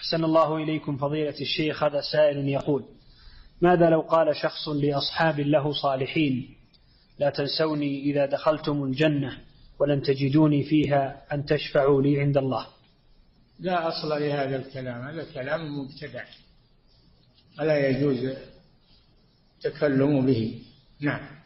أحسن الله إليكم فضيلة الشيخ. هذا سائل يقول: ماذا لو قال شخص لأصحاب له صالحين: لا تنسوني إذا دخلتم الجنة ولن تجدوني فيها أن تشفعوا لي عند الله؟ لا أصل لهذا الكلام، هذا كلام مبتدع ولا يجوز التكلم به. نعم.